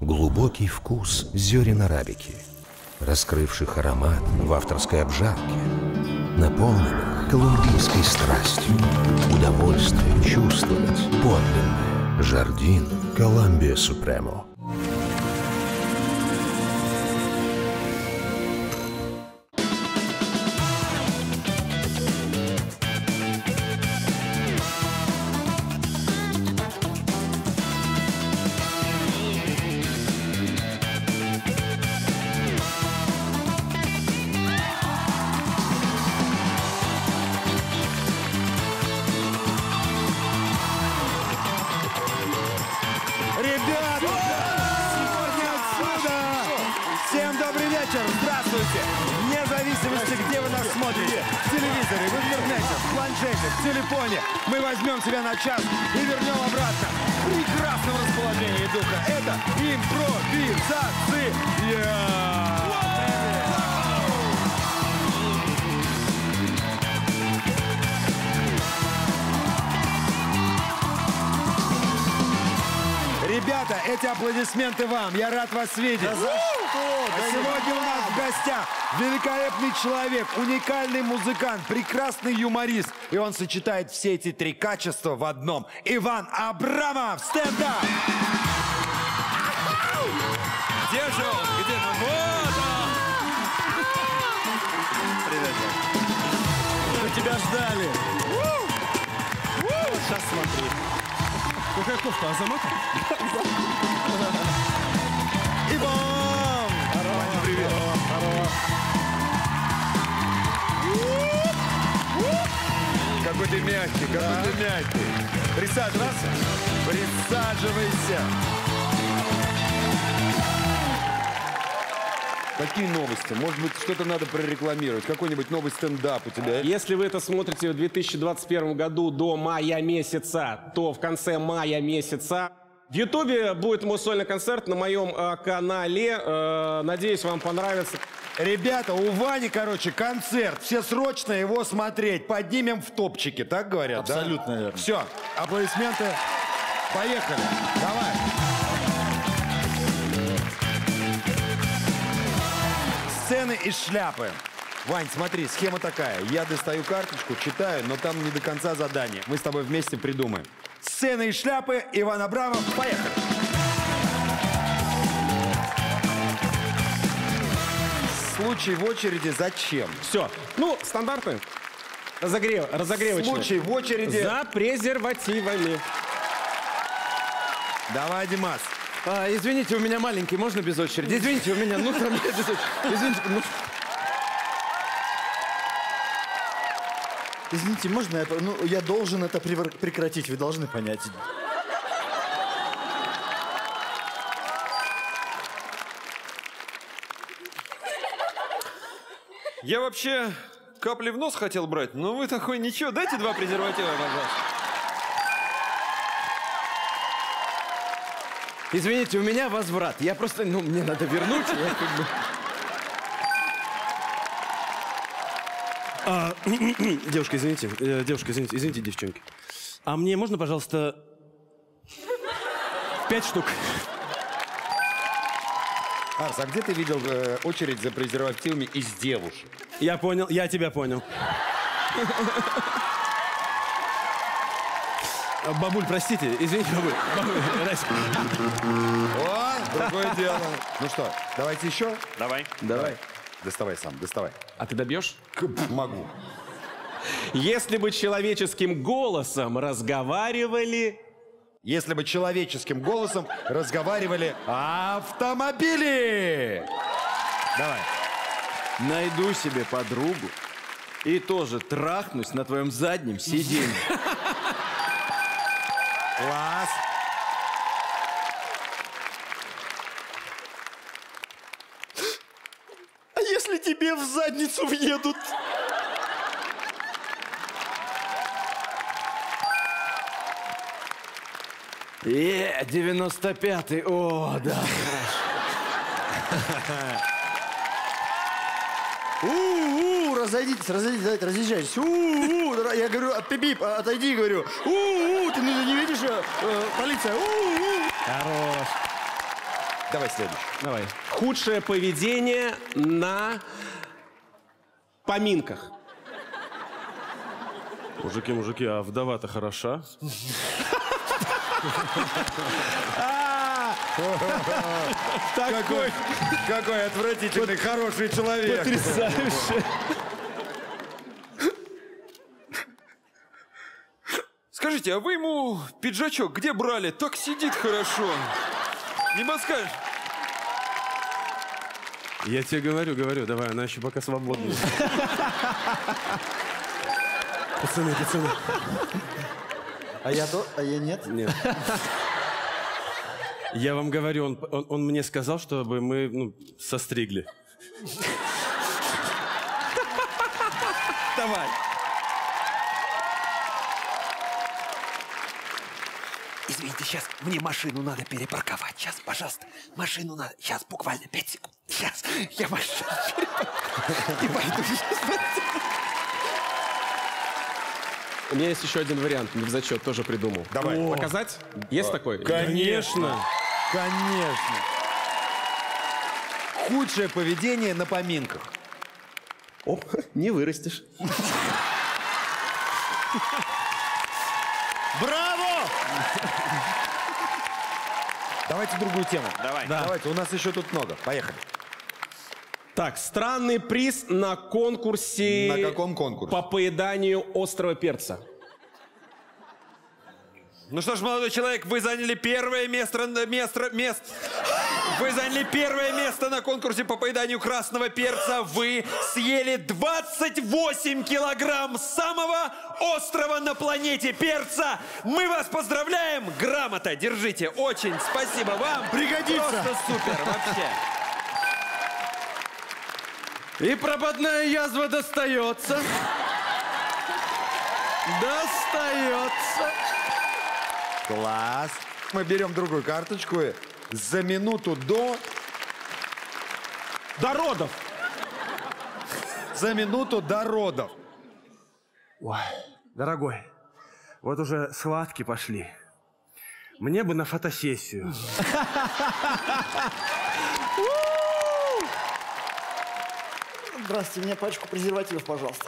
глубокий вкус зерен арабики, раскрывших аромат в авторской обжарке, наполненных колумбийской страстью, удовольствием чувствовать подлинное. Jardin Colombia Supremo. Ребята, эти аплодисменты вам. Я рад вас видеть. Да за что? А сегодня у нас в гостях великолепный человек, уникальный музыкант, прекрасный юморист. И он сочетает все эти три качества в одном. Иван Абрамов, стендап! Где же он? Где же он? Вот он! Привет, Иван. Мы тебя ждали. Вот сейчас смотри. Какая кофта, Азамата? Иван! Иван, привет! Какой ты мягкий, какой ты мягкий. Присаживайся. Присаживайся. Какие новости? Может быть, что-то надо прорекламировать? Какой-нибудь новый стендап у тебя? Если вы это смотрите в 2021 году до мая месяца, то в конце мая месяца в Ютубе будет мой сольный концерт на моем канале. Надеюсь, вам понравится. Ребята, у Вани, короче, концерт. Все срочно его смотреть. Поднимем в топчике, так говорят? Абсолютно да? Верно. Все, аплодисменты. Поехали. Давай. Сцены из шляпы. Вань, смотри, схема такая. Я достаю карточку, читаю, но там не до конца задание. Мы с тобой вместе придумаем. Сцены из шляпы. Иван Абрамов. Поехали. Случай в очереди. Зачем? Все. Ну, стандартный. Разогревочный. Случай в очереди. За презервативами. Давай, Димас. А, извините, у меня маленький, можно без очереди? Извините, у меня, ну, там, без очереди. Извините, ну... Извините, можно я... Ну, я должен это прекратить, вы должны понять. Я вообще капли в нос хотел брать, но вы такой, ничего, дайте два презерватива, пожалуйста. Извините, у меня возврат. Я просто, ну, мне надо вернуть. Я как бы... девушка, извините. Девушка, извините, девчонки. А мне можно, пожалуйста, 5 штук? Арс, а где ты видел очередь за презервативами из девушек? Я понял, я тебя понял. Бабуль, простите, извините, бабуль. О, другое дело. Ну что, давайте еще? Давай. Доставай сам, доставай. А ты добьешь? Могу. Если бы человеческим голосом разговаривали... Если бы человеческим голосом разговаривали автомобили! Давай. Найду себе подругу и тоже трахнусь на твоем заднем сиденье. Класс! А если тебе в задницу въедут? Е, 95-й, о, да, хорошо. Разойдитесь, я говорю, пип-пип, отойди, говорю, ты не видишь, полиция, Хорош. Давай следующий. Давай. Худшее поведение на поминках. Мужики, мужики, а вдова-то хороша? Какой отвратительный, хороший человек. Потрясающе. Скажите, а вы ему пиджачок где брали? Так сидит хорошо. Не подскажешь? Я тебе говорю, давай, она еще пока свободна. Пацаны. А я нет? Нет. Я вам говорю, он мне сказал, чтобы мы состригли. Давай. Извините, сейчас мне машину надо перепарковать. Сейчас, пожалуйста, машину надо. Сейчас, буквально 5 секунд. Сейчас я машину перепаркую. И пойду сейчас. У меня есть еще один вариант, не в зачет, тоже придумал. Давай. О, показать? Есть такой? Конечно. Конечно. Худшее поведение на поминках. О, не вырастешь. Браво! Давайте другую тему. Давай. Да. Давайте, у нас еще тут много. Поехали. Так, странный приз на конкурсе... На каком конкурсе? По поеданию острого перца. Ну что ж, молодой человек, вы заняли первое место... Вы заняли первое место на конкурсе по поеданию красного перца. Вы съели 28 килограмм самого острого на планете перца. Мы вас поздравляем. Грамота, держите. Очень спасибо вам. Пригодится. Просто супер вообще. И пропадная язва достается. Достается. Класс. Мы берем другую карточку и за минуту до родов. За минуту до родов. Ой, дорогой, вот уже схватки пошли. Мне бы на фотосессию. Здравствуйте, мне пачку презервативов, пожалуйста.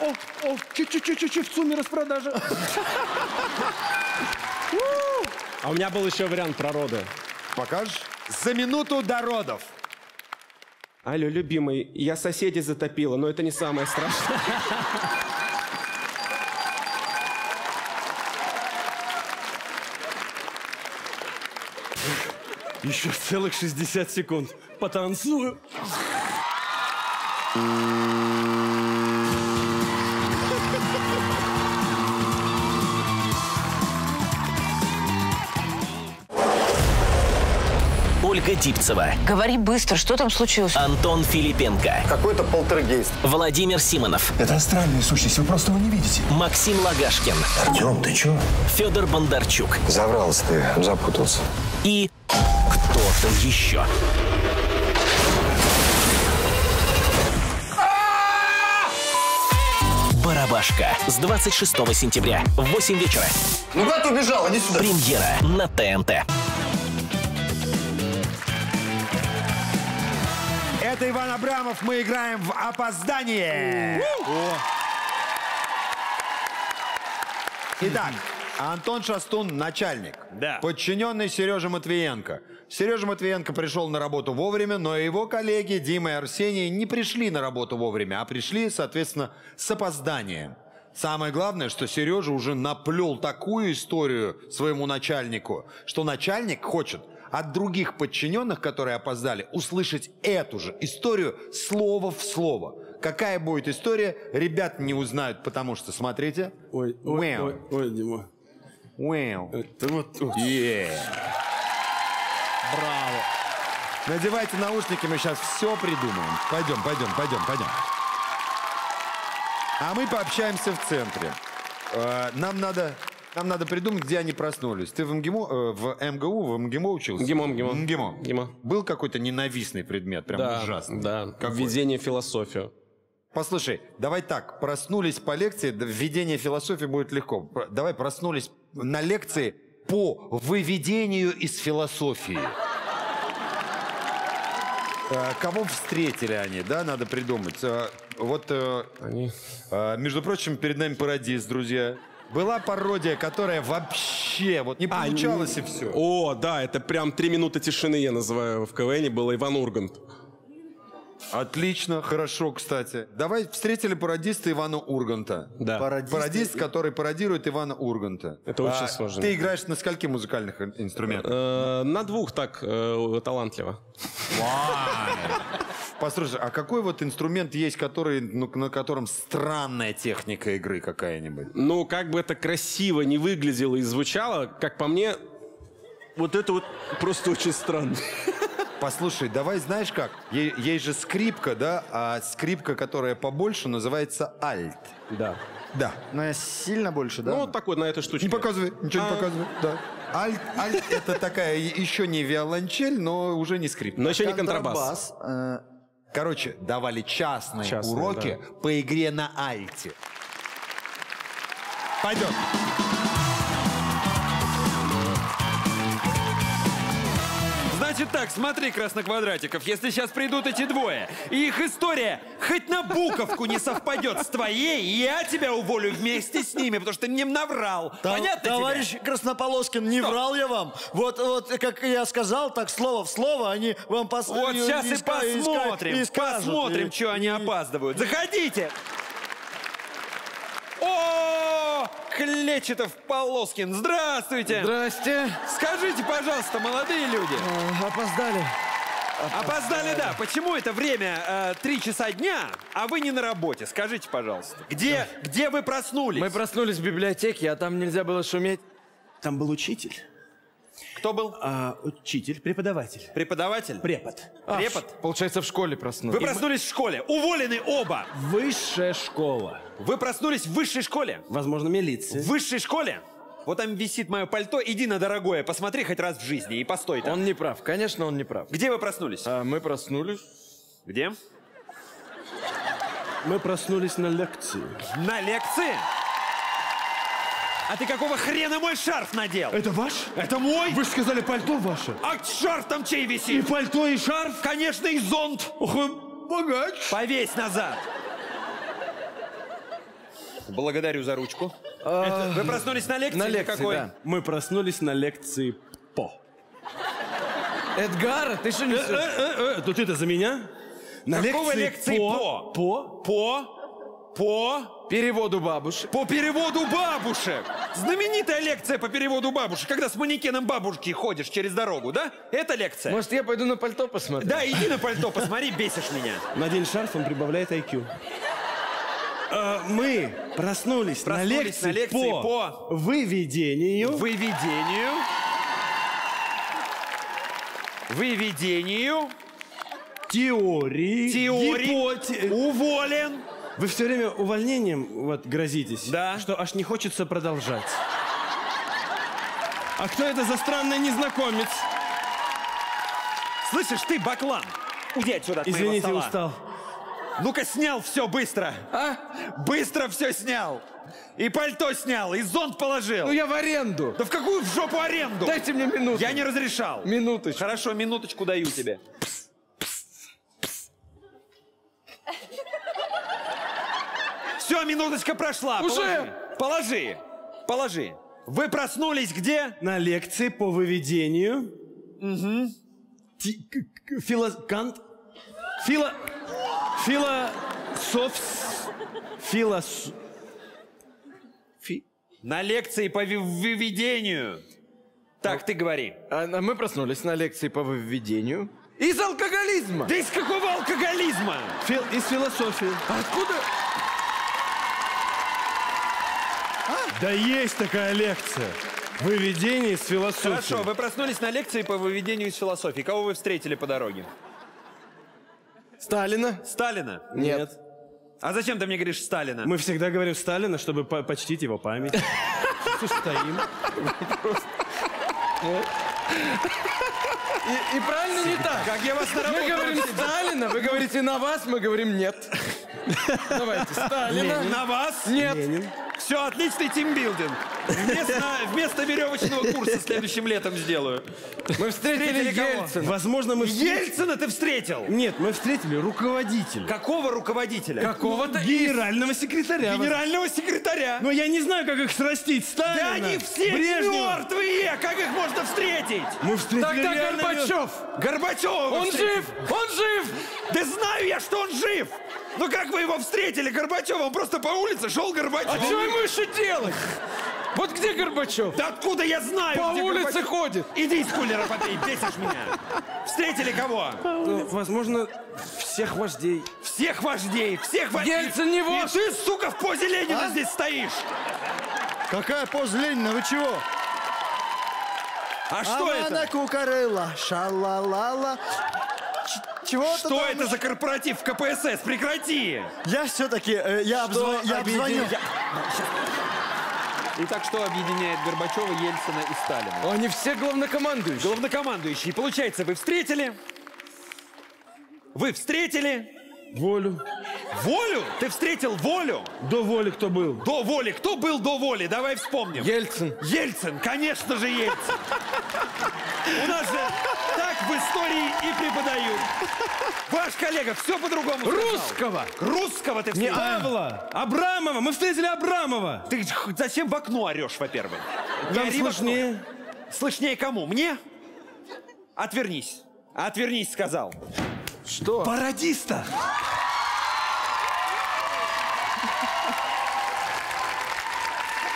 О, чуть-чуть в сумме распродажи. А у меня был еще вариант про роды. Покажешь? За минуту до родов. Алло, любимый, я соседей затопила, но это не самое страшное. Еще целых 60 секунд. Потанцую. Ольга Дибцева. Говори быстро, что там случилось? Антон Филипенко. Какой-то полтергейст. Владимир Симонов. Это астральная сущность, вы просто его не видите. Максим Лагашкин. Артем, ты че? Федор Бондарчук. Заврался ты, запутался. И... кто-то еще. Барабашка с 26 сентября в 8 вечера. Ну куда ты убежал? Иди сюда. Премьера на ТНТ. Это Иван Абрамов. Мы играем в опоздание. Итак, Антон Шастун – начальник. Да. Подчиненный Сережа Матвиенко. Сережа Матвиенко пришел на работу вовремя, но его коллеги Дима и Арсений не пришли на работу вовремя, а пришли, соответственно, с опозданием. Самое главное, что Сережа уже наплел такую историю своему начальнику, что начальник хочет от других подчиненных, которые опоздали, услышать эту же историю слово в слово. Какая будет история, ребят не узнают, потому что, смотрите. Ой, Дима. Это вот... Браво. Надевайте наушники, мы сейчас все придумаем. Пойдем. А мы пообщаемся в центре. Нам надо придумать, где они проснулись. Ты в МГИМО, в МГУ учился? МГИМО. Был какой-то ненавистный предмет, прям ужасный. Да, введение в философию. Послушай, давай так, проснулись по лекции, введение философии будет легко. Давай проснулись на лекции по выведению из философии. Кого встретили они, да, надо придумать. Вот, между прочим, перед нами пародист, друзья. Была пародия, которая вообще вот не получалась и все. О, да, это прям 3 минуты тишины, я называю, в КВН был Иван Ургант. Отлично, хорошо, кстати. Давай встретили пародиста Ивана Урганта. Да. Пародист, который пародирует Ивана Урганта. Это очень сложно. Ты играешь на скольких музыкальных инструментах? На 2 так талантливо. Послушай, а какой вот инструмент есть, который, ну, на котором странная техника игры какая-нибудь? Ну, как бы это красиво не выглядело и звучало, как по мне, вот это вот просто очень странно. Послушай, давай, знаешь как, есть же скрипка, да, а скрипка, которая побольше, называется альт. Да. Да. Но я сильно больше, да? Ну, вот такой, на этой штучке. Не показывай, ничего не показывай, да. Альт это такая, еще не виолончель, но уже не скрипка. Но еще не контрабас. Короче, давали частные уроки, да, по игре на альте. Пойдем. Значит так, смотри, красноквадратиков, если сейчас придут эти двое, и их история хоть на буковку не совпадет с твоей, я тебя уволю вместе с ними, потому что ты мне наврал. Понятно тебе? Товарищ Краснополоскин, не врал я вам. Вот как я сказал, так слово в слово, они вам посмотрят. Вот сейчас и посмотрим, что они опаздывают. Заходите! О, Клечетов, Полоскин, здравствуйте! Здрасте! Скажите, пожалуйста, молодые люди. Опоздали. Опоздали, да. Почему это время 3 часа дня, а вы не на работе? Скажите, пожалуйста. Где вы проснулись? Мы проснулись в библиотеке, а там нельзя было шуметь. Там был учитель. Кто был? Учитель, преподаватель. Преподаватель? Препод. Препод? Получается, в школе проснулись. Вы проснулись в школе. Уволены оба. Высшая школа. Вы проснулись в высшей школе? Возможно, милиция. В высшей школе? Вот там висит мое пальто. Иди на дорогое, посмотри хоть раз в жизни и постой там. Он не прав. Конечно, он не прав. Где вы проснулись? Мы проснулись. Где? Мы проснулись на лекции. На лекции? А ты какого хрена мой шарф надел? Это ваш? Это мой? Вы же сказали, пальто ваше. А шарф там чей висит? И пальто, и шарф? Конечно, и зонт. Ох, богач. Повесь назад. Благодарю за ручку. Вы проснулись на лекции? На лекции, какой? Да. Мы проснулись на лекции по. Эдгар, ты что несешь? Тут это за меня? На лекции по. По переводу бабушек. По переводу бабушек. Знаменитая лекция по переводу бабушек, когда с манекеном бабушки ходишь через дорогу, да? Это лекция. Может, я пойду на пальто посмотрю? Да, иди на пальто посмотри, бесишь меня. Надень шарф, он прибавляет IQ. Мы проснулись на лекции по выведению. Выведению. Теории. Уволен. Вы все время увольнением вот грозитесь, да, что аж не хочется продолжать. А кто это за странный незнакомец? Слышишь, ты баклан, уйди отсюда от моего стола. Извините, устал. Ну-ка, снял все быстро, быстро все снял. И пальто снял, и зонт положил. Ну я в аренду. Да в какую в жопу аренду? Дайте мне минуту. Я не разрешал. Минуточку. Хорошо, минуточку даю тебе. Все, минуточка прошла. Уже? Положи. Вы проснулись где? На лекции по выведению. Угу. На лекции по выведению. Так, ты говори. Мы проснулись на лекции по выведению. Из алкоголизма. Да из какого алкоголизма? Из философии. Откуда... Да есть такая лекция. Выведение из философии. Хорошо, вы проснулись на лекции по выведению из философии. Кого вы встретили по дороге? Сталина. Сталина? Нет. А зачем ты мне говоришь Сталина? Мы всегда говорим Сталина, чтобы почтить его память. Стоим. И правильно не так. Как я вас на работе... Мы говорим Сталина, вы говорите на вас, мы говорим нет. Давайте, Сталина. На вас? Нет. Ленин. Все, отличный тимбилдинг. Вместо веревочного курса следующим летом сделаю. Мы встретили Ельцина. Возможно, мы встретили... Ельцина ты встретил? Нет, мы встретили руководителя. Какого руководителя? Какого-то... Генерального секретаря. Генерального секретаря. Но я не знаю, как их срастить. Сталина. Да они все мертвые. Как их можно встретить? Мы встретили... Тогда Горбачев. Горбачев. Он жив. Он жив. Да знаю я, что он жив. Ну как вы его встретили, Горбачева? Он просто по улице шел Горбачев. А что ему еще делать? Вот где Горбачев? Да откуда я знаю, по где улице Горбачев? Ходит. Иди из кулера попей, бесишь меня. Встретили кого? Ну, возможно, всех вождей. Всех вождей, всех вождей. Ельцин не вождь. И ты, сука, в позе Ленина здесь стоишь. Какая поза Ленина? Вы чего? А что это? Она кукарыла, шалалала. Что это за корпоратив в КПСС? Прекрати! Я все-таки... Я обзвоню. Итак, что объединяет Горбачева, Ельцина и Сталина? Они все главнокомандующие. Главнокомандующие. Получается, вы встретили... Вы встретили... Волю. Волю? Ты встретил Волю? До Воли кто был? До Воли. Кто был до Воли? Давай вспомним. Ельцин. Ельцин. Конечно же, Ельцин. У нас же так в истории и преподают. Ваш коллега все по-другому. Русского. Русского ты встретил. Не Павла. Абрамова. Мы встретили Абрамова. Ты зачем в окно орешь, во-первых? Там слышнее. Слышнее кому? Мне? Отвернись. Отвернись, сказал. Что? Пародиста!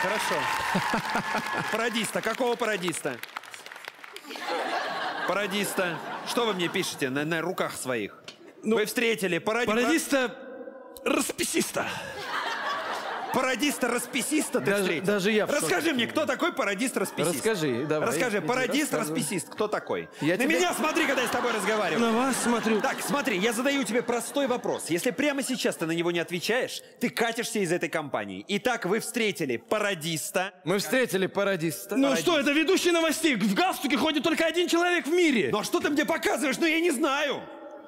Хорошо. Пародиста. Какого пародиста? Пародиста. Что вы мне пишете на руках своих? Ну, вы встретили пародиста-расписиста. Пародиста-расписиста ты встретил? Даже я. Расскажи мне, кто такой пародист-расписист? Расскажи, давай. Расскажи, пародист-расписист, кто такой? На меня смотри, когда я с тобой разговариваю. На вас смотрю. Так, смотри, я задаю тебе простой вопрос. Если прямо сейчас ты на него не отвечаешь, ты катишься из этой компании. Итак, вы встретили пародиста. Мы встретили пародиста. Ну что, это ведущий новостей. В галстуке ходит только один человек в мире. Ну а что ты мне показываешь? Ну я не знаю.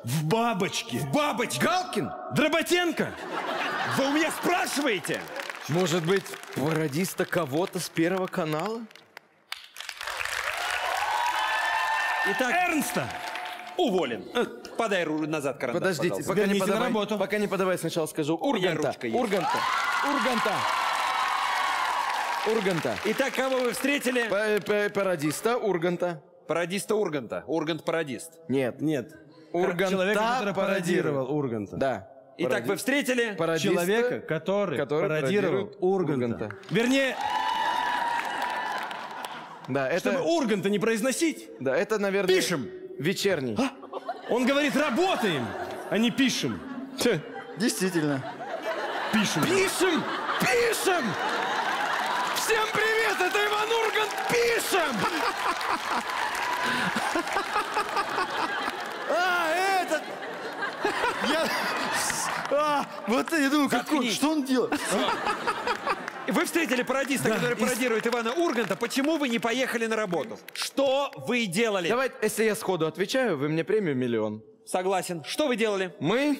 В бабочке. В бабочке. Галкин? Дроботенко? Вы у меня спрашиваете? Может быть, пародиста кого-то с Первого канала? Итак, Эрнста уволен. Подай назад карандаш, подождите, пожалуйста. Пока не подавай, на работу. Пока не подавай, сначала скажу. Урганта. Урганта. Урганта. Урганта. Итак, кого вы встретили? Пародиста Урганта. Пародиста Урганта. Ургант-пародист. Нет, нет. Урганта. Человек, который пародировал Урганта. Да. Итак, вы встретили человека, который пародирует Урганта. Вернее, да, это... чтобы Урганта не произносить, да, это, наверное, пишем. Вечерний. А? Он говорит, работаем, а не пишем. Действительно. Пишем. Пишем, пишем. Всем привет, это Иван Ургант, пишем. А, этот... вот я думаю, что он делает? Вы встретили пародиста, который пародирует Ивана Урганта. Почему вы не поехали на работу? Что вы делали? Давайте, если я сходу отвечаю, вы мне премию миллион. Согласен. Что вы делали? Мы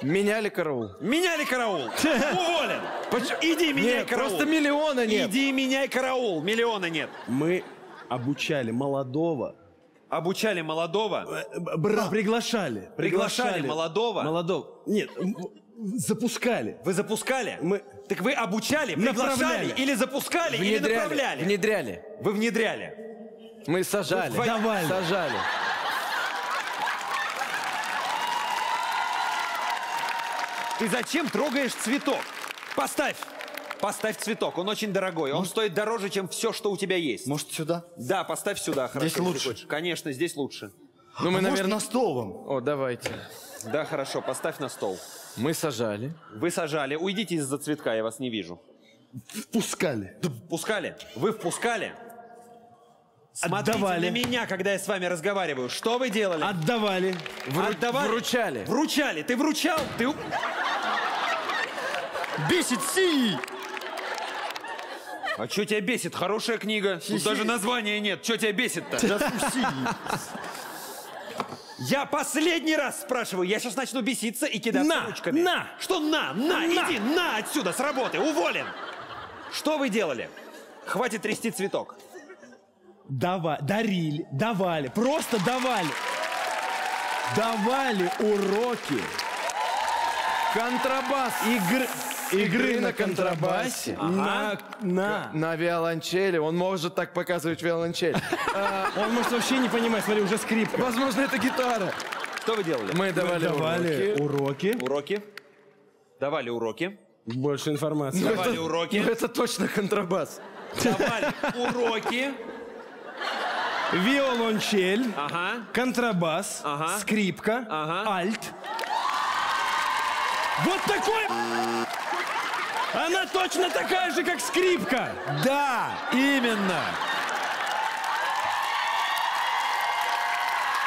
меняли караул. Меняли караул. Уволен. Иди меняй караул. Просто миллиона нет. Иди меняй караул. Миллиона нет. Мы обучали молодого. Обучали молодого. Приглашали. Приглашали молодого. Молодого. Нет, запускали. Вы запускали? Мы... Так вы обучали, приглашали или запускали, внедряли. Или направляли? Внедряли. Вы внедряли. Мы сажали. Вы давали. Сажали. Ты зачем трогаешь цветок? Поставь. Поставь цветок, он очень дорогой. Он стоит дороже, чем все, что у тебя есть. Может, сюда? Да, поставь сюда. Хорошо, здесь лучше. Хочешь. Конечно, здесь лучше. Ну, мы, наверное, на стол вам. О, давайте. Да, хорошо, поставь на стол. Мы сажали. Вы сажали. Уйдите из-за цветка, я вас не вижу. Впускали. Впускали? Вы впускали? Смотрите отдавали. На меня, когда я с вами разговариваю. Что вы делали? Отдавали. Отдавали? Вручали. Вручали. Ты вручал? Ты... Бесит синий! А что тебя бесит? Хорошая книга. Тут даже названия нет. Что тебя бесит-то? Я последний раз спрашиваю, я сейчас начну беситься и кидаться ручками. На! Что на! Иди на отсюда, с работы, уволен! Что вы делали? Хватит трясти цветок. Дарили, давали, просто давали. Давали уроки. Контрабас. Игры на контрабасе. На виолончели. Он может так показывать виолончель. Он может вообще не понимать. Смотри, уже скрипка. Возможно, это гитара. Что вы делали? Мы давали уроки. Уроки. Давали уроки. Больше информации. Давали уроки. Это точно контрабас. Давали уроки. Виолончель. Контрабас. Скрипка. Альт. Вот такой... Она точно такая же, как скрипка! Да, именно!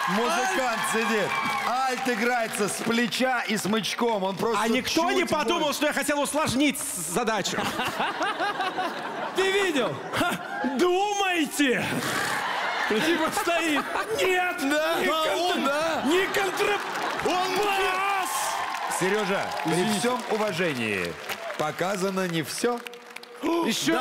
Музыкант сидит. Альт играется с плеча и с мычком. Он просто... А никто не подумал, что я хотел усложнить задачу? Ты видел? Думайте! Типа стоит. Нет! Не контра... Он... Сережа, при всем уважении, показано не все. Еще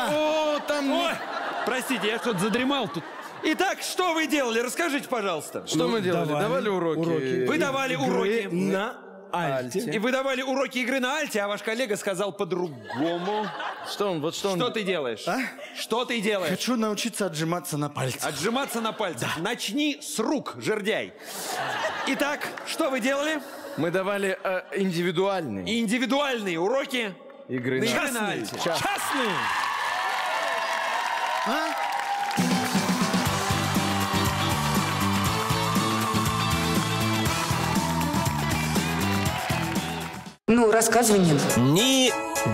простите, я что-то задремал тут. Итак, что вы делали? Расскажите, пожалуйста. Что мы делали? Давали уроки. Вы давали уроки на альте. И вы давали уроки игры на альте, а ваш коллега сказал по-другому. Что он? Вот что он? Что ты делаешь? А? Что ты делаешь? Хочу научиться отжиматься на пальцах. Отжиматься на пальцах. Да. Начни с рук, жердяй. Итак, что вы делали? Мы давали индивидуальные. Индивидуальные уроки игры на альте. Частные. А? Ну, рассказывай, нет. Ни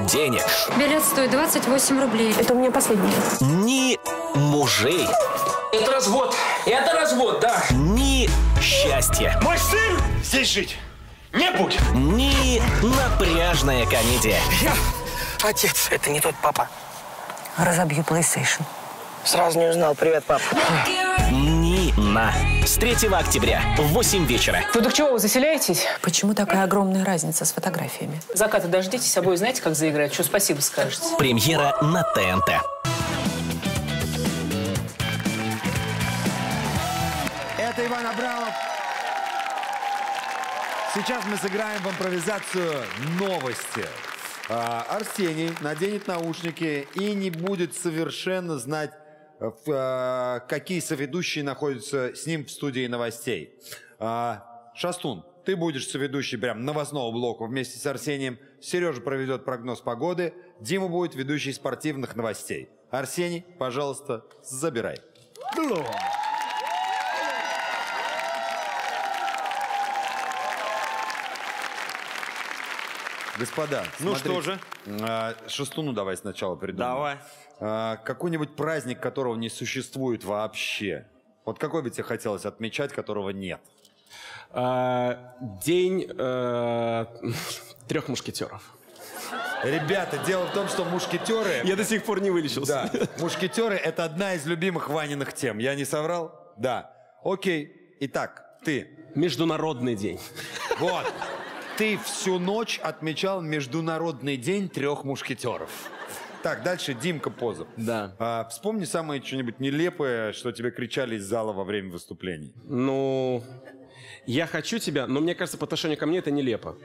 денег. Билет стоит 28 рублей. Это у меня последний. Ни мужей. Это развод. Это развод, да. Ни счастья. Мой сын здесь жить не будет. Ни напряжная комедия. Я отец. Это не тот папа. Разобью PlayStation. Сразу не узнал. Привет, папа. Нина. С 3 октября в 8 вечера. Вы до чего вы заселяетесь? Почему такая огромная разница с фотографиями? Заката дождитесь, обои знаете, как заиграть. Что спасибо скажете? Премьера на ТНТ. Это Иван Абрамов. Сейчас мы сыграем в импровизацию новости. Арсений наденет наушники и не будет совершенно знать, какие соведущие находятся с ним в студии новостей. Шастун, ты будешь соведущий прям новостного блока вместе с Арсением. Сережа проведет прогноз погоды. Дима будет ведущий спортивных новостей. Арсений, пожалуйста, забирай. Господа, смотрите. Шастуну давай сначала придумаем. Давай. Какой-нибудь праздник, которого не существует вообще. Вот какой бы тебе хотелось отмечать, которого нет? День трех мушкетеров. Ребята, дело в том, что мушкетеры... Я до сих пор не вылечился. Да. Мушкетеры — это одна из любимых Ваниных тем. Я не соврал? Да. Окей. Итак, ты. Международный день. Вот. Ты всю ночь отмечал Международный день трех мушкетеров. Так, дальше Димка Позов. Да. Вспомни самое что-нибудь нелепое, что тебе кричали из зала во время выступлений. Ну, я хочу тебя, но мне кажется, по отношению ко мне это нелепо.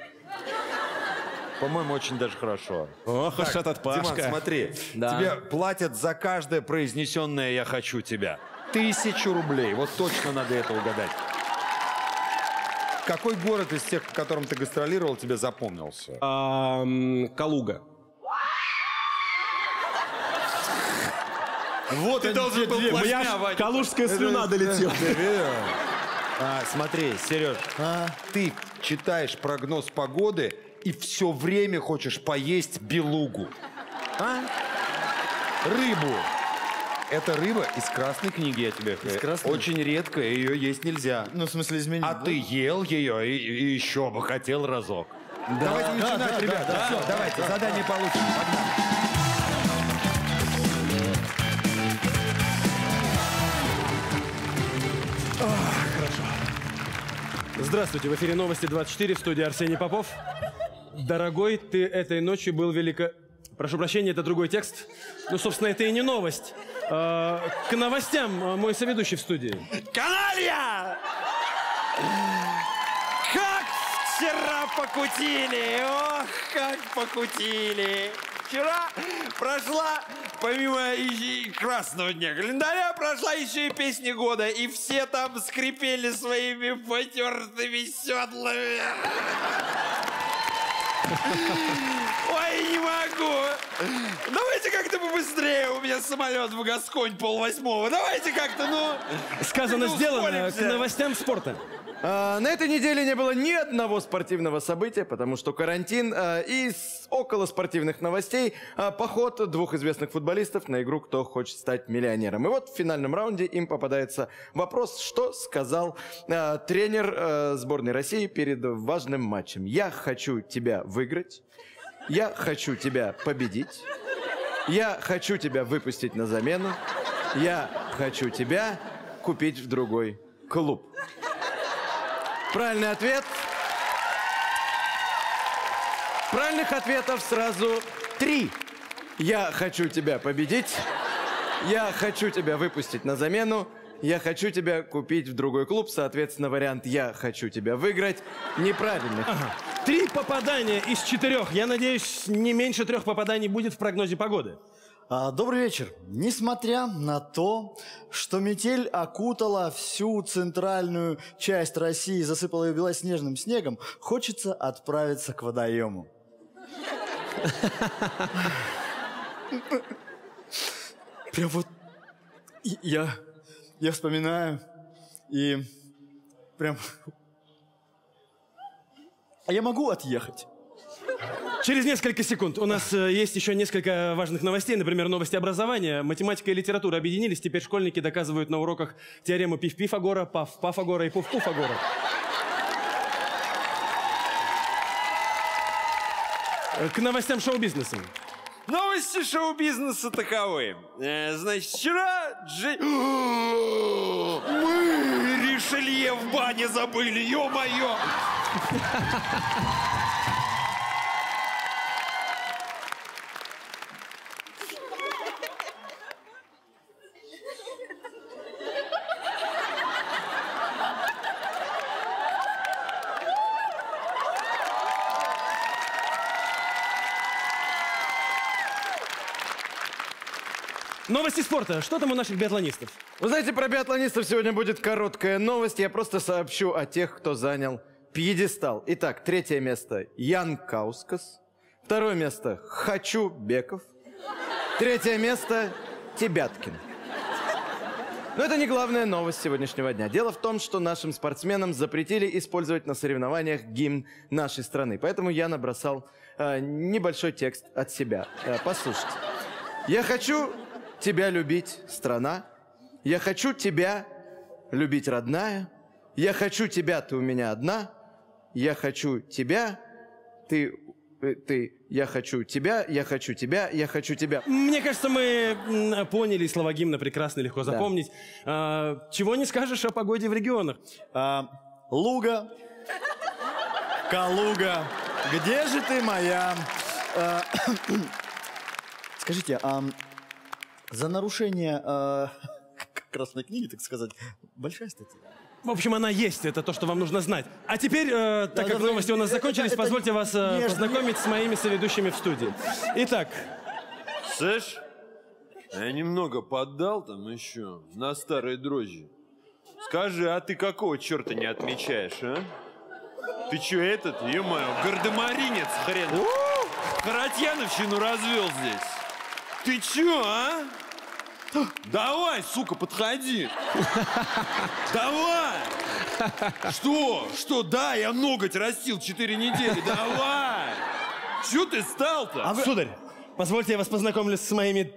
По-моему, очень даже хорошо. Ох, уж этот Пашка. Диман, смотри, тебе платят за каждое произнесенное «я хочу тебя». 1000 рублей, вот точно надо это угадать. Какой город из тех, в котором ты гастролировал, тебе запомнился? Калуга. Вот ты должен был плашмя, Ваня. Калужская слюна долетела. Смотри, Сереж, ты читаешь прогноз погоды и все время хочешь поесть белугу. Рыбу. Это рыба из красной книги, я тебе говорю. Очень редкая, ее есть нельзя. Ну, в смысле, изменить. А ты ел ее и еще бы хотел разок. Да. Давайте начинать, ребята. Все, давайте, задание получим. Хорошо. Здравствуйте, в эфире Новости 24, в студии Арсений Попов. Дорогой, ты этой ночью был велико... Прошу прощения, это другой текст. Ну, собственно, это и не новость. К новостям мой соведущий в студии. Каналья! Как вчера покутили! Ох, как покутили! Вчера прошла, помимо красного дня календаря, прошла еще и песня года. И все там скрипели своими потертыми седлами. Ой, не могу. Давайте как-то побыстрее. У меня самолет в Гасконь 7:30. Давайте как-то, ну... Сказано, сделано. К новостям спорта. На этой неделе не было ни одного спортивного события, потому что карантин, и около спортивных новостей поход двух известных футболистов на игру «Кто хочет стать миллионером». И вот в финальном раунде им попадается вопрос, что сказал тренер сборной России перед важным матчем. «Я хочу тебя выиграть, я хочу тебя победить, я хочу тебя выпустить на замену, я хочу тебя купить в другой клуб». Правильный ответ. Правильных ответов сразу 3. Я хочу тебя победить. Я хочу тебя выпустить на замену. Я хочу тебя купить в другой клуб. Соответственно, вариант «я хочу тебя выиграть» неправильный. Ага. 3 попадания из 4. Я надеюсь, не меньше 3 попаданий будет в прогнозе погоды. Добрый вечер. Несмотря на то, что метель окутала всю центральную часть России, засыпала ее белоснежным снегом, хочется отправиться к водоему. Прям вот я вспоминаю и прям... А я могу отъехать? Через несколько секунд. У нас есть еще несколько важных новостей, например, новости образования. Математика и литература объединились, теперь школьники доказывают на уроках теорему Пиф-Пифагора, Паф-Пафагора и Пуф-Пуфагора. К новостям шоу-бизнеса. Новости шоу-бизнеса таковы. Значит, вчера... Мы Ришелье в бане забыли, ё-моё! Новости спорта. Что там у наших биатлонистов? Вы знаете, про биатлонистов сегодня будет короткая новость. Я просто сообщу о тех, кто занял пьедестал. Итак, 3-е место Янкаускас. 2-е место Хачубеков. 3-е место Тебяткин. Но это не главная новость сегодняшнего дня. Дело в том, что нашим спортсменам запретили использовать на соревнованиях гимн нашей страны. Поэтому я набросал небольшой текст от себя. Послушайте. Я хочу... тебя любить, страна. Я хочу тебя любить, родная. Я хочу тебя, ты у меня одна. Я хочу тебя, ты, я хочу тебя, я хочу тебя, я хочу тебя. Мне кажется, мы поняли слова гимна прекрасно, легко запомнить. Да. Чего не скажешь о погоде в регионах? Луга, Калуга, где же ты моя? Скажите, за нарушение красной книги, так сказать, большая статья. В общем, она есть, это то, что вам нужно знать. А теперь, так как новости у нас закончились, позвольте вас познакомить с моими соведущими в студии. Итак. Слышь, я немного поддал там еще на старые дрожжи. Скажи, а ты какого черта не отмечаешь, а? Ты че этот, е-мое, гардемаринец хрен. Харатьяновщину развел здесь. Ты чё, а? Давай, сука, подходи. Давай. Что? Что? Да, я ноготь растил 4 недели. Давай. Чё ты стал-то? Сударь, позвольте я вас познакомлю с моими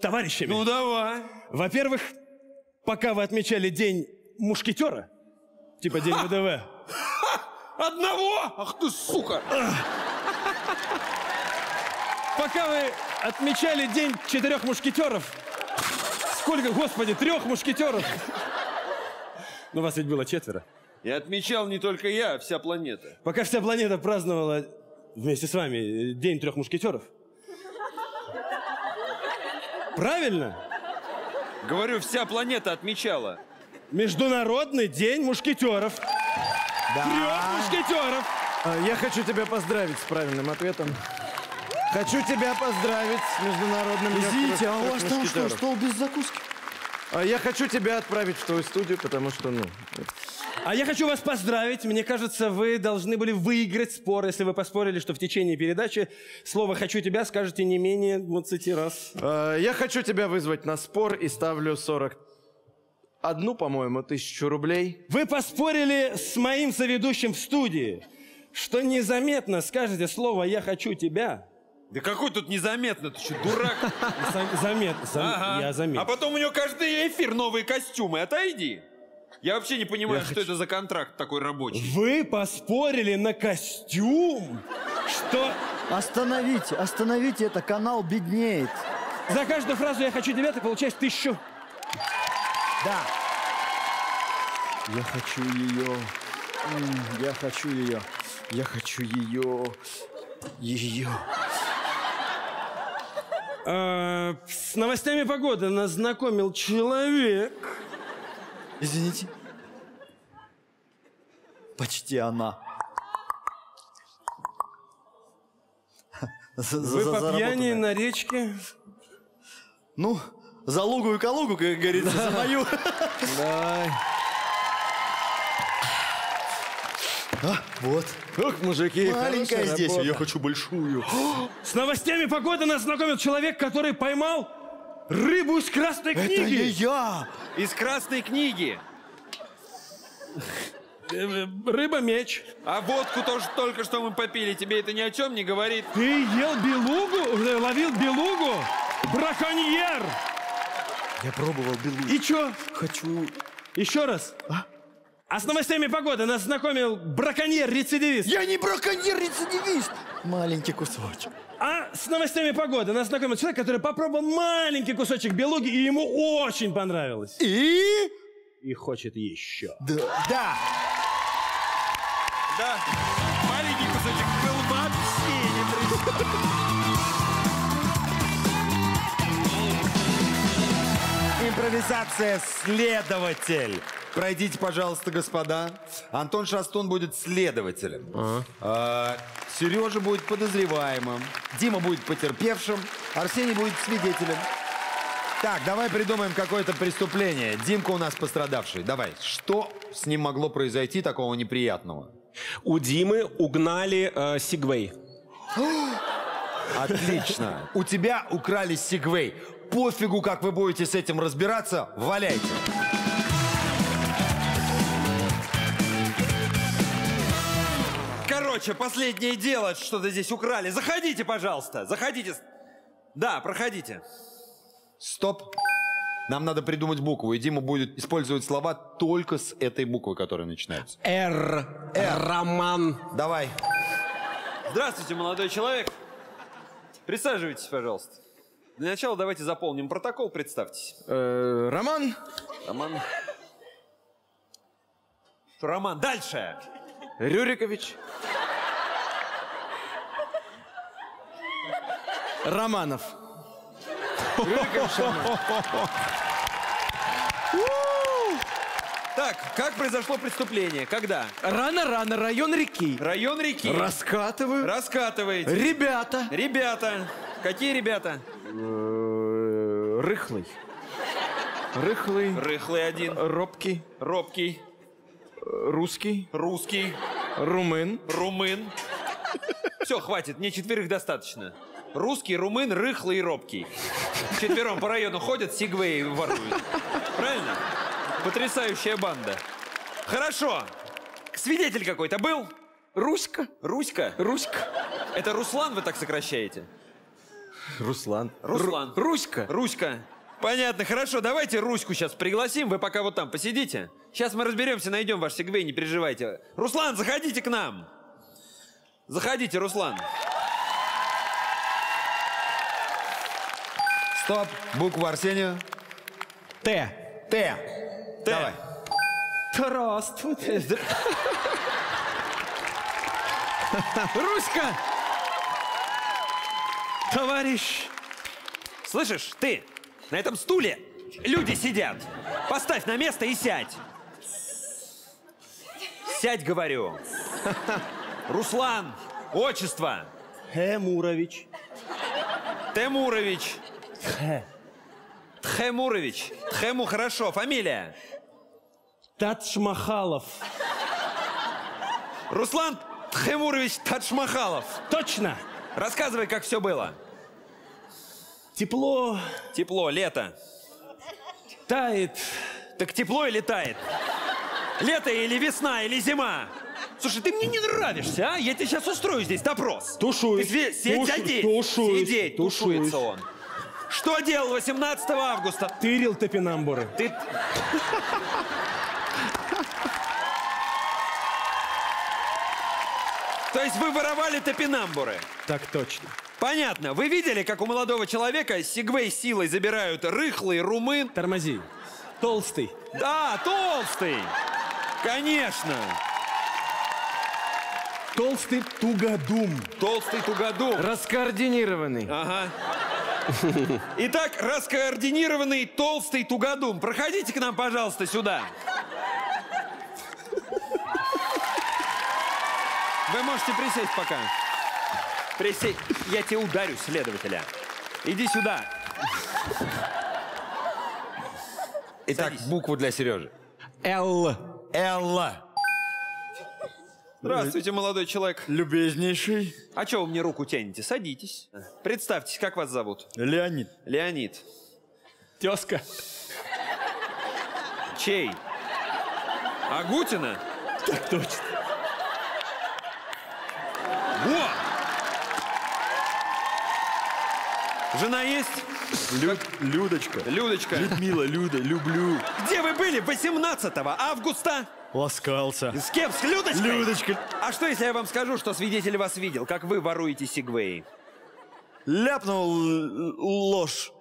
товарищами. Ну, давай. Во-первых, пока вы отмечали день мушкетера, типа день ВДВ. Одного? Ах ты, сука. Пока вы отмечали день 4 мушкетеров. Сколько, господи, 3 мушкетеров. Ну, вас ведь было 4. И отмечал не только я, а вся планета. Пока вся планета праздновала вместе с вами День трех мушкетеров. Правильно? Говорю, вся планета отмечала. Международный день мушкетеров. Да. Трех мушкетеров. Я хочу тебя поздравить с правильным ответом. Хочу тебя поздравить с международным днем. Извините, а у вас там что, стол без закуски? Я хочу тебя отправить в твою студию, потому что, ну... А я хочу вас поздравить. Мне кажется, вы должны были выиграть спор, если вы поспорили, что в течение передачи слово «хочу тебя» скажете не менее 20 раз. Я хочу тебя вызвать на спор и ставлю 41, по-моему, 1000 рублей. Вы поспорили с моим соведущим в студии, что незаметно скажете слово «я хочу тебя». Да какой тут незаметно, ты что, дурак? Заметно, я заметил. А потом у него каждый эфир новые костюмы, отойди. Я вообще не понимаю, что это за контракт такой рабочий. Вы поспорили на костюм? Что? Остановите, остановите, это канал беднеет. За каждую фразу «я хочу тебя» ты получаешь 1000. Да. Я хочу ее. Я хочу ее. Я хочу ее. Ее. С новостями погоды нас знакомил человек. Извините. Почти она. Вы по пьяни на речке? Ну, за лугу и калугу, как говорится, за мою. Вот. Ох, мужики, маленькая здесь, я хочу большую. С новостями погоды нас знакомил человек, который поймал рыбу из красной книги. Это не я. Из красной книги. Рыба-меч. А водку тоже только что мы попили, тебе это ни о чем не говорит. Ты ел белугу, ловил белугу? Браконьер. Я пробовал белугу. И чё? Хочу... Еще раз. А с новостями погоды нас знакомил браконьер-рецидивист. Я не браконьер-рецидивист. Маленький кусочек. А с новостями погоды нас знакомил человек, который попробовал маленький кусочек белуги, и ему очень понравилось. И хочет еще. Да. Да. Да. Маленький кусочек был вообще не. Импровизация «Следователь». Пройдите, пожалуйста, господа. Антон Шастун будет следователем. Сережа будет подозреваемым. Дима будет потерпевшим. Арсений будет свидетелем. Так, давай придумаем какое-то преступление. Димка у нас пострадавший. Давай, что с ним могло произойти такого неприятного? У Димы угнали сегвей. Отлично. У тебя украли сегвей. Пофигу, как вы будете с этим разбираться, валяйте. Короче, последнее дело, что-то здесь украли. Заходите, пожалуйста, заходите. Да, проходите. Стоп. Нам надо придумать букву, и Дима будет использовать слова только с этой буквы, которая начинается. Р. Роман. Давай. Здравствуйте, молодой человек. Присаживайтесь, пожалуйста. Для начала давайте заполним протокол, представьтесь. Роман. Роман. Роман, дальше. Рюрикович. Романов. Так, как произошло преступление? Когда? Рано-рано, район реки. Район реки. Раскатываю. Раскатываете. Ребята. Ребята. Какие ребята? Рыхлый. Рыхлый. Рыхлый один. Робкий. Робкий. Русский. Русский. Румын. Румын. Все, хватит, мне четверых достаточно. Русский, румын, рыхлый и робкий. Четвером по району ходят, сегвей воруют. Правильно? Потрясающая банда. Хорошо. Свидетель какой-то был? Руська. Руська? Руська. Это Руслан вы так сокращаете? Руслан. Руслан. Руська. Руська. Понятно, хорошо, давайте Руську сейчас пригласим, вы пока вот там посидите. Сейчас мы разберемся, найдем ваш сегвей, не переживайте. Руслан, заходите к нам. Заходите, Руслан. Стоп, буква Арсения. Т. Т. Т. Давай. Здравствуйте. Руська! Товарищ! Слышишь, ты, на этом стуле люди сидят. Поставь на место и сядь. Сядь, говорю. Руслан, отчество. Тхемурович. Тхемурович. Тхемурович. Тхему хорошо. Фамилия? Тадшмахалов. Руслан Тхемурович Тадшмахалов. Точно. Рассказывай, как все было. Тепло. Тепло, лето. Тает. Так тепло или тает? Лето или весна, или зима? Слушай, ты мне не нравишься, а? Я тебе сейчас устрою здесь допрос. Тушуюсь. Сидеть, тушуется он. Что делал 18 августа? Тырил топинамбуры. Ты... То есть вы воровали топинамбуры? Так точно. Понятно. Вы видели, как у молодого человека сегвей силой забирают рыхлый румын? Тормози. Толстый. Да, толстый. Конечно. Толстый тугодум. Толстый тугодум. Раскоординированный. Ага. Итак, раскоординированный толстый тугодум. Проходите к нам, пожалуйста, сюда. Вы можете присесть пока. Присесть. Я тебя ударю, следователя. Иди сюда. Итак, садись. Букву для Сережи. Л. Л. Здравствуйте, молодой человек. Любезнейший. А чё вы мне руку тянете? Садитесь. Представьтесь, как вас зовут? Леонид. Леонид. Тёзка. Чей? Агутина? Так точно. Во! Жена есть? Людочка. Людочка. Людмила, Люда, люблю. Где вы были 18 августа? Ласкался. С кем? С Людочкой? Людочка. А что, если я вам скажу, что свидетель вас видел, как вы воруете сегвеи? Ляпнул ложь.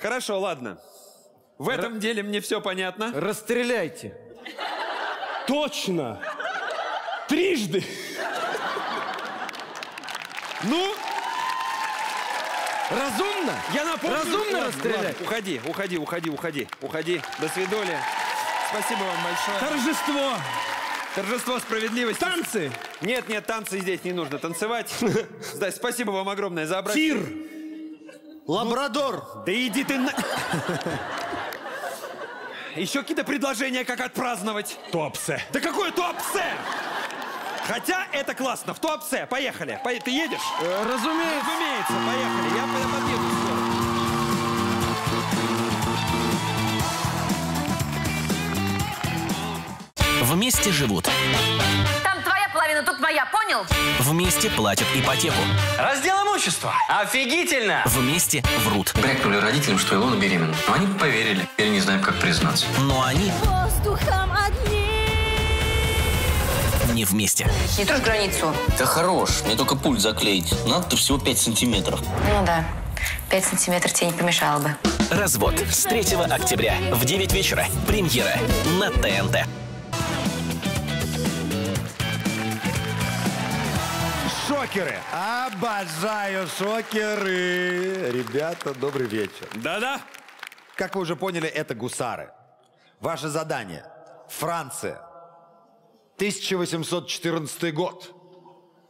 Хорошо, ладно. В этом деле мне все понятно. Расстреляйте. Точно. Трижды. Ну? Разумно? Я напомню. Разумно расстрелять? Уходи, уходи, уходи, уходи. Уходи. До свидания. Спасибо вам большое. Торжество. Торжество справедливости. Танцы. Нет, нет, танцы здесь не нужно. Танцевать. Да, спасибо вам огромное за обращение. Тир. Лабрадор. Да иди ты на... Еще какие-то предложения, как отпраздновать? Туапсе. Да какое туапсе? Хотя это классно. В туапсе. Поехали. Ты едешь? Разумеется. Разумеется. Поехали. Я подъеду скоро. Вместе живут. Там твоя половина, тут моя, понял? Вместе платят ипотеку. Раздел имущества. Офигительно! Вместе врут. Брякнули родителям, что Илона беременна. Но они поверили. Теперь не знаем, как признаться. Но они... Воздухом одни. Не вместе. Не трожь границу. Да хорош, мне только пульт заклеить. Надо-то всего 5 сантиметров. Ну да. 5 сантиметров тебе не помешало бы. Развод с 3 октября в 9 вечера. Премьера на ТНТ. Шокеры. Обожаю шокеры. Ребята, добрый вечер. Да-да. Как вы уже поняли, это гусары. Ваше задание. Франция. 1814 год.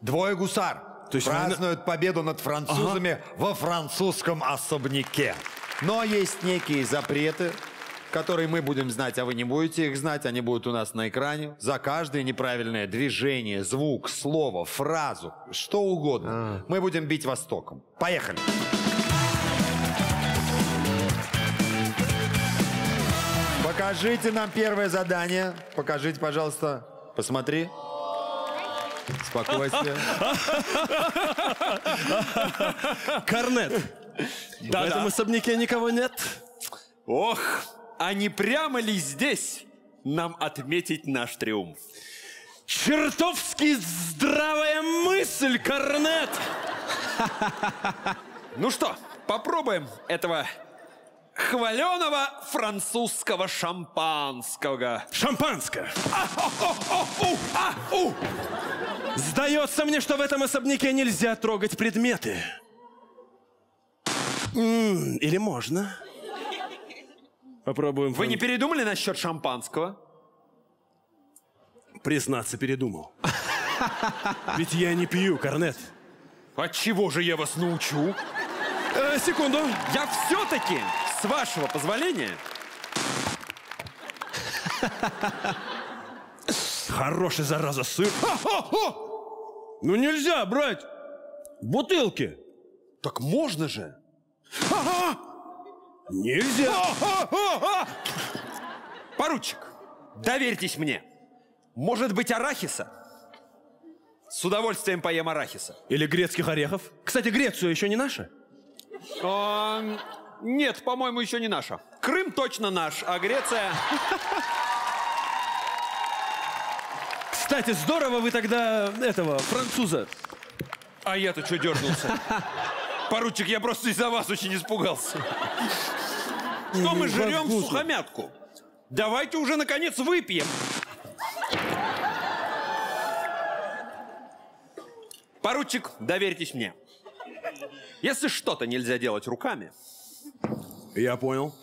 Двое гусар празднуют победу над французами во французском особняке. Но есть некие запреты, которые мы будем знать, а вы не будете их знать. Они будут у нас на экране. За каждое неправильное движение, звук, слово, фразу, что угодно, мы будем бить вас током. Поехали. Покажите нам первое задание. Покажите, пожалуйста. Посмотри. Спокойствие. Корнет. В этом особняке никого нет. Ох. А не прямо ли здесь нам отметить наш триумф? Чертовски здравая мысль, Корнет! Ну что, попробуем этого хваленого французского шампанского. Шампанское! Сдается мне, что в этом особняке нельзя трогать предметы. Или можно? Попробуем. Вы не передумали насчет шампанского? Признаться, передумал. Ведь я не пью, Корнет. От чего же я вас научу? Секунду. Я все-таки, с вашего позволения... Хороший, зараза, сыр. Ну нельзя брать бутылки. Так можно же. Нельзя. Поручик, доверьтесь мне. Может быть, арахиса? С удовольствием поем арахиса. Или грецких орехов. Кстати, Грецию еще не наша? Нет, по-моему, еще не наша. Крым точно наш, а Греция... Кстати, здорово вы тогда этого, француза. А я-то что дернулся? Поручик, я просто из-за вас очень испугался. Что мы жрем сухомятку? Давайте уже, наконец, выпьем. Поручик, доверьтесь мне. Если что-то нельзя делать руками... Я понял.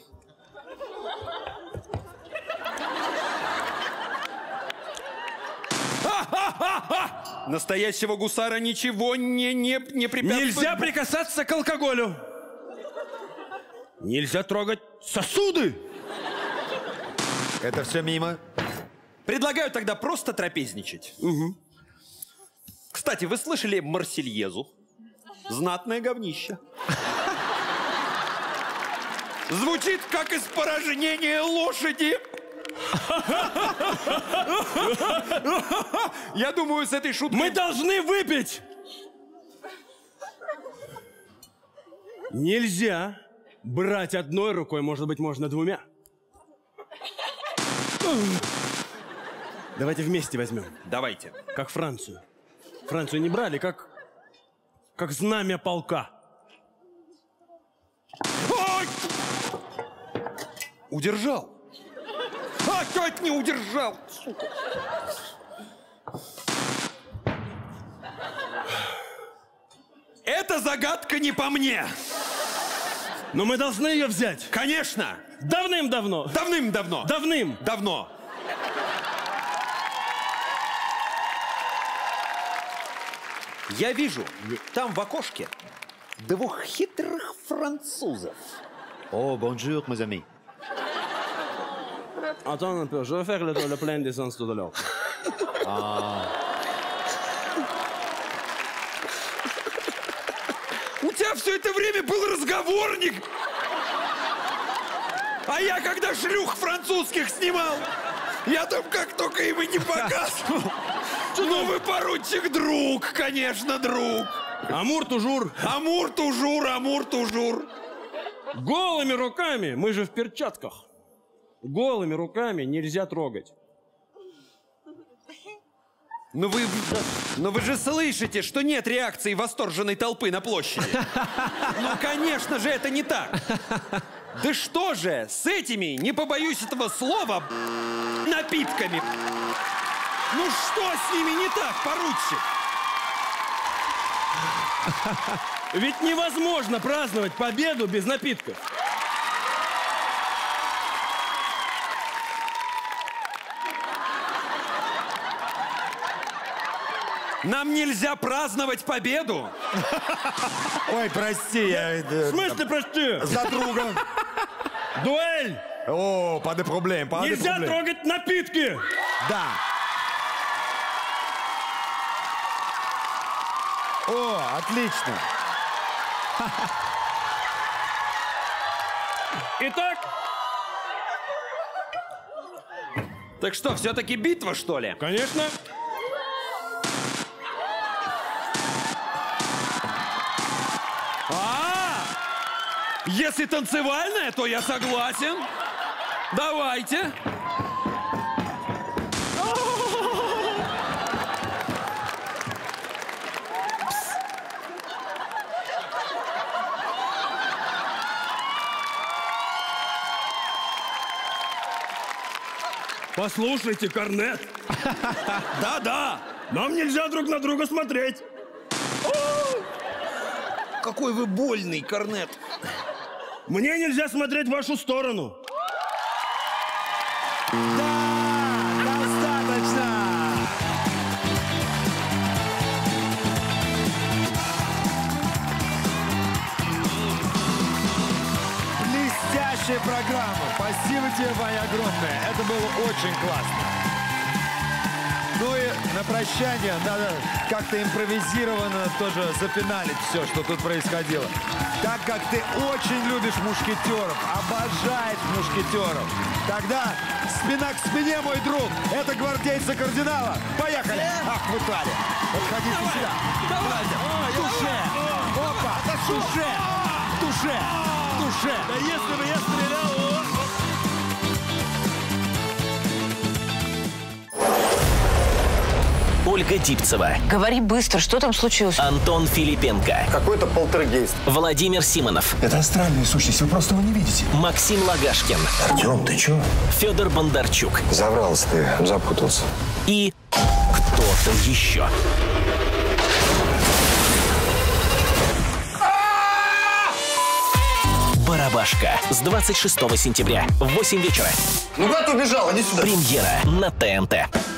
Настоящего гусара ничего не препятствует. Нельзя прикасаться к алкоголю. Нельзя трогать сосуды. Это все мимо. Предлагаю тогда просто трапезничать. Угу. Кстати, вы слышали Марсельезу? Знатное говнище. Звучит как испражнение лошади. Я думаю, с этой шуткой... Мы должны выпить! Нельзя брать одной рукой, может быть, можно двумя. Давайте вместе возьмем. Давайте. Как Францию. Францию не брали, как знамя полка. Удержал. Опять не удержал, сука. Эта загадка не по мне. Но мы должны ее взять. Конечно. Давным-давно. Давным-давно. Давным-давно. Я вижу там в окошке двух хитрых французов. О, бонжур, mes amis. Attends un peu, je vais faire le plein d'essence tout à l'heure. У тебя все это время был разговорник. А я когда шлюх французских снимал, я там как только им и не показывал. Ну вы, поручик, друг, конечно, друг. Амур-тужур. Амур-тужур, амур-тужур. Голыми руками, мы же в перчатках. Голыми руками нельзя трогать. Но вы же слышите, что нет реакции восторженной толпы на площади. Ну, конечно же, это не так. Да что же, с этими, не побоюсь этого слова, напитками. Ну что с ними не так, поручик? Ведь невозможно праздновать победу без напитков. Нам нельзя праздновать победу? Ой, прости, я... В смысле прости? За друга. Дуэль! О, pas de problème, pas de problème. Нельзя трогать напитки! Да. О, отлично. Итак... Так что, все-таки битва, что ли? Конечно. Если танцевальная, то я согласен. Давайте. Послушайте, корнет. Да-да, нам нельзя друг на друга смотреть. Какой вы больный, корнет. Мне нельзя смотреть в вашу сторону. Да, достаточно. Блестящая программа. Спасибо тебе, Ваня, огромное. Это было очень классно. Ну и на прощание надо как-то импровизированно тоже запиналить все, что тут происходило. Так как ты очень любишь мушкетеров, обожаешь мушкетеров, тогда спина к спине, мой друг, это гвардейцы кардинала. Поехали! Ах, вы твари! Подходите сюда. Давайте. Туше! Опа! Туше! Туше! Туше! Да если бы я стрелял... Ольга Дибцева. Говори быстро, что там случилось? Антон Филипенко. Какой-то полтергейст. Владимир Симонов. Это астральная сущность, вы просто его не видите. Максим Лагашкин. Артем, ты чё? Федор Бондарчук. Заврался ты, запутался. И кто-то еще. Барабашка с 26 сентября в 8 вечера. Ну куда ты убежал? Иди сюда. Премьера на ТНТ.